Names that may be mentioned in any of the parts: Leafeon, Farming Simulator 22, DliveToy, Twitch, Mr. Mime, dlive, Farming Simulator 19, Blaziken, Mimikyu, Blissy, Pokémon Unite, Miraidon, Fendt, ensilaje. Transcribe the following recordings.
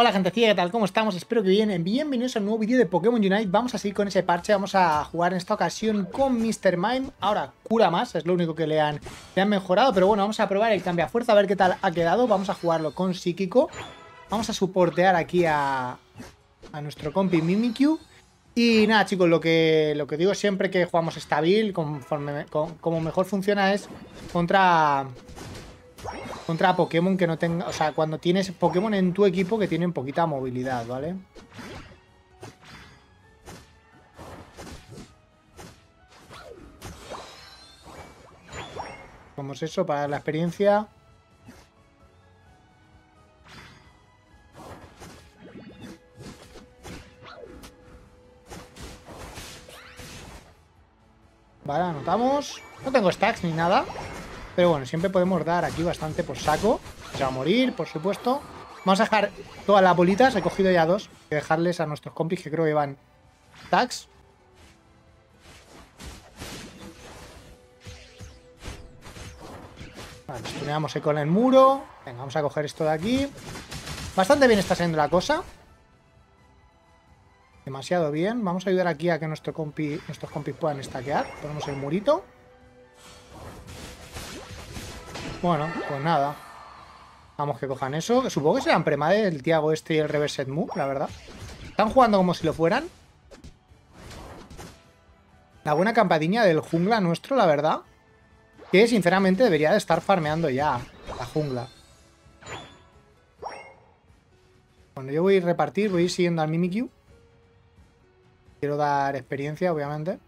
Hola gentecilla, ¿qué tal? ¿Cómo estamos? Espero que bien. Bienvenidos a un nuevo vídeo de Pokémon Unite. Vamos a seguir con ese parche, vamos a jugar en esta ocasión con Mr. Mime. Ahora cura más, es lo único que le han mejorado, pero bueno, vamos a probar el cambio a fuerza, a ver qué tal ha quedado. Vamos a jugarlo con psíquico. Vamos a soportear aquí a nuestro compi Mimikyu. Y nada chicos, lo que digo siempre que jugamos esta build, como mejor funciona es contra Pokémon que no tenga... O sea, cuando tienes Pokémon en tu equipo que tienen poquita movilidad, ¿vale? ¿Cómo es eso? Para la experiencia... Vale, anotamos. No tengo stacks ni nada. Pero bueno, siempre podemos dar aquí bastante por saco. Se va a morir, por supuesto. Vamos a dejar todas las bolitas. He cogido ya dos. Hay que dejarles a nuestros compis que creo que van stacks. Vale, tuneamos con el muro. Venga, vamos a coger esto de aquí. Bastante bien está saliendo la cosa. Demasiado bien. Vamos a ayudar aquí a que nuestros compis puedan stackear. Ponemos el murito. Bueno, pues nada. Vamos que cojan eso. Supongo que serán premades el Tiago este y el Reverset Move, la verdad. Están jugando como si lo fueran. La buena campadiña del jungla nuestro, la verdad. Que sinceramente debería de estar farmeando ya la jungla. Bueno, yo voy a ir repartir, voy a ir siguiendo al Mimikyu. Quiero dar experiencia, obviamente.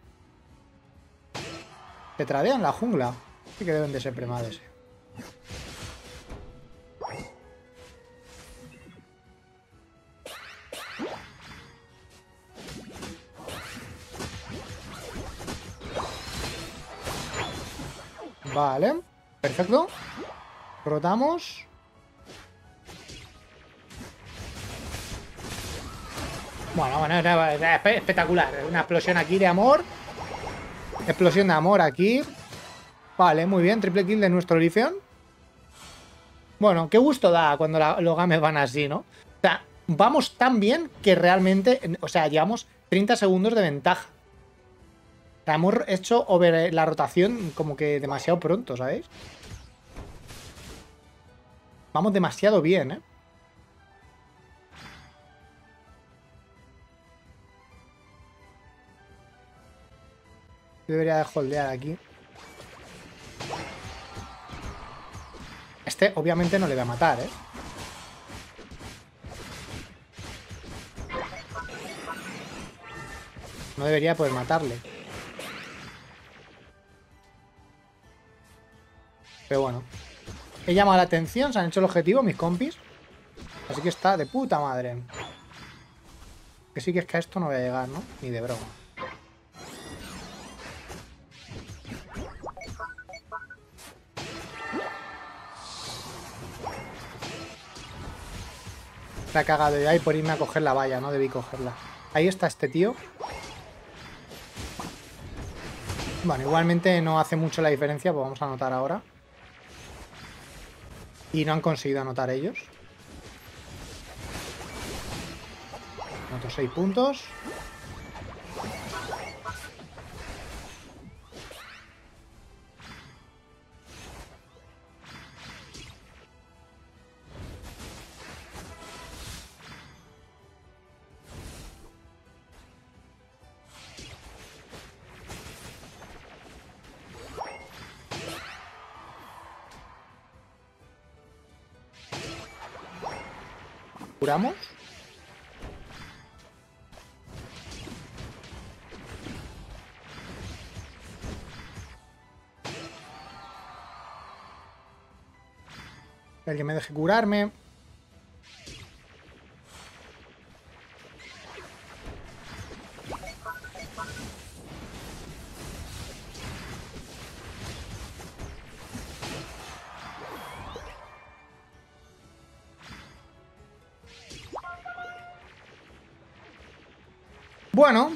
Se tradean la jungla. Así que deben de ser premades. Vale. Perfecto. Rotamos. Bueno, espectacular. Una explosión aquí de amor. Explosión de amor aquí. Vale, muy bien. Triple kill de nuestro Leafeon. Bueno, qué gusto da cuando los games van así, ¿no? O sea, vamos tan bien que realmente... O sea, llevamos 30 segundos de ventaja. O sea, hemos hecho over la rotación como que demasiado pronto, ¿sabéis? Vamos demasiado bien, ¿eh? Debería de holdear aquí. Este obviamente no le va a matar, ¿eh? No debería poder matarle. Pero bueno. He llamado la atención, se han hecho el objetivo mis compis. Así que está de puta madre. Que sí que es que a esto no voy a llegar, ¿no? Ni de broma. Se ha cagado ya y por irme a coger la valla, no debí cogerla. Ahí está este tío. Bueno, igualmente no hace mucho la diferencia, pues vamos a anotar ahora. Y no han conseguido anotar ellos. Anoto 6 puntos. ¿Curamos? El que me deje curarme. Bueno,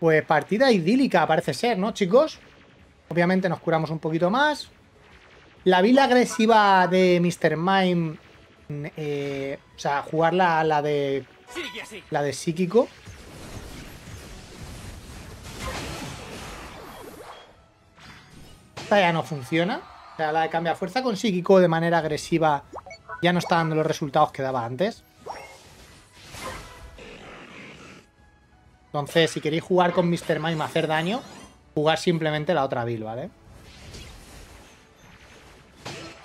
pues partida idílica parece ser, ¿no, chicos? Obviamente nos curamos un poquito más. La vila agresiva de Mr. Mime o sea, jugar la de psíquico. Esta ya no funciona. O sea, la de cambia fuerza con psíquico de manera agresiva ya no está dando los resultados que daba antes. Entonces, si queréis jugar con Mr. Mime a hacer daño, jugar simplemente la otra build, ¿vale?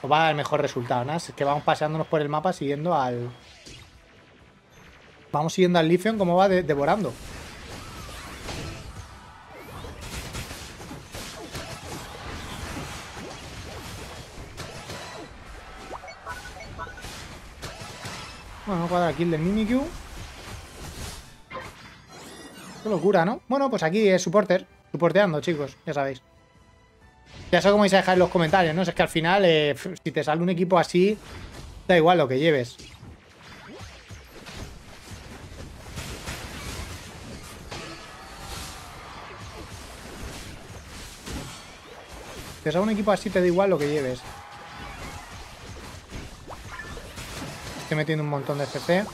Os va a dar mejor resultado, ¿no? Es que vamos paseándonos por el mapa siguiendo al... Vamos siguiendo al Leafeon como va devorando. Bueno, cuadra kill del Mimikyu. Qué locura, ¿no? Bueno, pues aquí es supporter. Suporteando, chicos, ya sabéis. Ya sé cómo vais a dejar en los comentarios, ¿no? Es que al final, si te sale un equipo así, da igual lo que lleves. Si te sale un equipo así, te da igual lo que lleves. Estoy metiendo un montón de CC.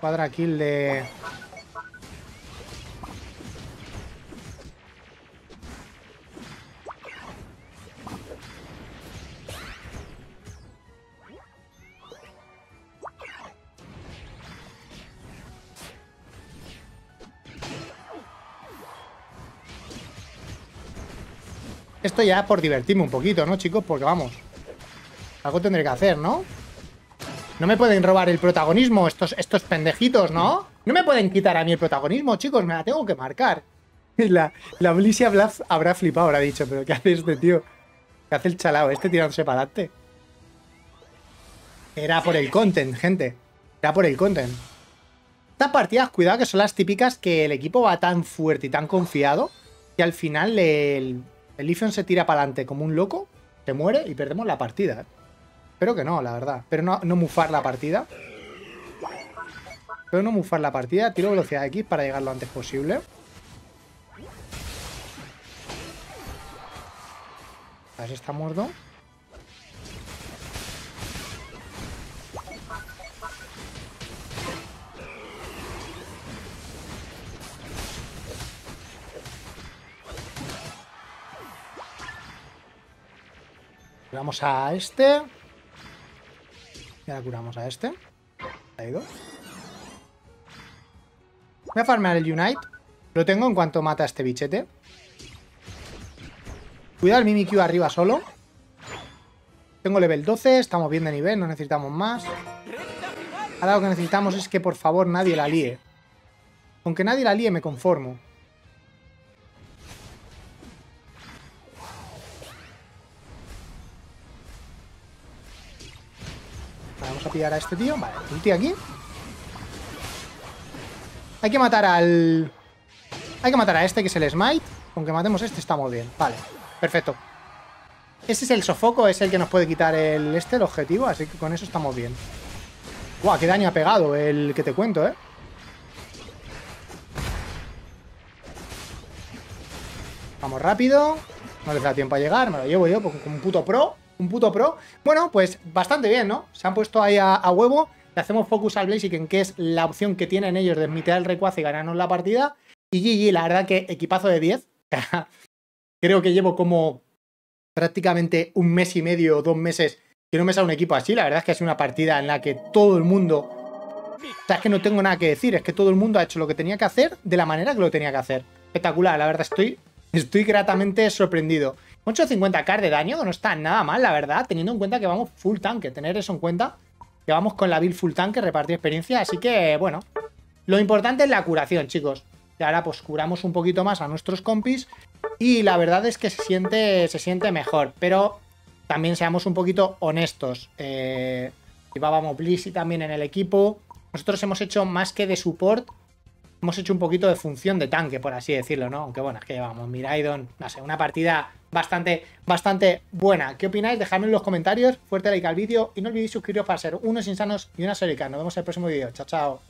Cuadra kill de... Esto ya es por divertirme un poquito, ¿no, chicos? Porque vamos, algo tendré que hacer, ¿no? No me pueden robar el protagonismo estos pendejitos, ¿no? No me pueden quitar a mí el protagonismo, chicos. Me la tengo que marcar. La Blissy habrá flipado, habrá dicho. Pero ¿qué hace este tío? ¿Qué hace el chalao este tirándose para adelante? Era por el content, gente. Era por el content. Estas partidas, cuidado, que son las típicas que el equipo va tan fuerte y tan confiado que al final el Leafeon se tira para adelante como un loco, se muere y perdemos la partida. Espero que no, la verdad. Pero no mufar la partida. Pero no mufar la partida. Tiro velocidad X para llegar lo antes posible. A ver si está muerto. Curamos a este. Y ahora curamos a este. Ha ido. Voy a farmear el Unite. Lo tengo en cuanto mata a este bichete. Cuidado el Mimikyu arriba solo. Tengo level 12. Estamos bien de nivel. No necesitamos más. Ahora lo que necesitamos es que por favor nadie la líe. Aunque nadie la líe me conformo. Vamos a pillar a este tío. Vale, ulti aquí. Hay que matar al... Hay que matar a este, que es el Smite. Aunque matemos a este, estamos bien. Vale, perfecto. Ese es el sofoco, es el que nos puede quitar el objetivo. Así que con eso estamos bien. Guau, qué daño ha pegado el que te cuento, ¿eh? Vamos rápido. No les da tiempo a llegar. Me lo llevo yo como un puto pro. Un puto pro. Bueno, pues bastante bien, ¿no? Se han puesto ahí a huevo. Le hacemos focus al Blaziken, que es la opción que tienen ellos de mitear el Recuaz y ganarnos la partida. Y GG, la verdad que equipazo de 10. Creo que llevo como prácticamente un mes y medio o 2 meses que no me sale un equipo así. La verdad es que ha sido una partida en la que todo el mundo... O sea, es que no tengo nada que decir. Es que todo el mundo ha hecho lo que tenía que hacer de la manera que lo tenía que hacer. Espectacular, la verdad estoy gratamente sorprendido. 850k de daño, no está nada mal, la verdad, teniendo en cuenta que vamos full tanque. Tener eso en cuenta, que vamos con la build full tanque, repartir experiencia. Así que, bueno, lo importante es la curación, chicos. Y ahora pues curamos un poquito más a nuestros compis. Y la verdad es que se siente mejor. Pero también seamos un poquito honestos. Llevábamos Blissy también en el equipo. Nosotros hemos hecho más que de support. Hemos hecho un poquito de función de tanque, por así decirlo, ¿no? Aunque bueno, es que llevamos Miraidon, no sé, una partida bastante buena. ¿Qué opináis? Dejadme en los comentarios, fuerte like al vídeo y no olvidéis suscribiros para ser unos insanos y unas heroicas. Nos vemos en el próximo vídeo. Chao, chao.